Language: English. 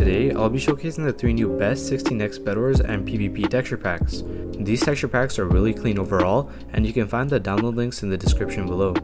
Today, I'll be showcasing the 3 new best 16x Bedwars and PvP texture packs. These texture packs are really clean overall, and you can find the download links in the description below.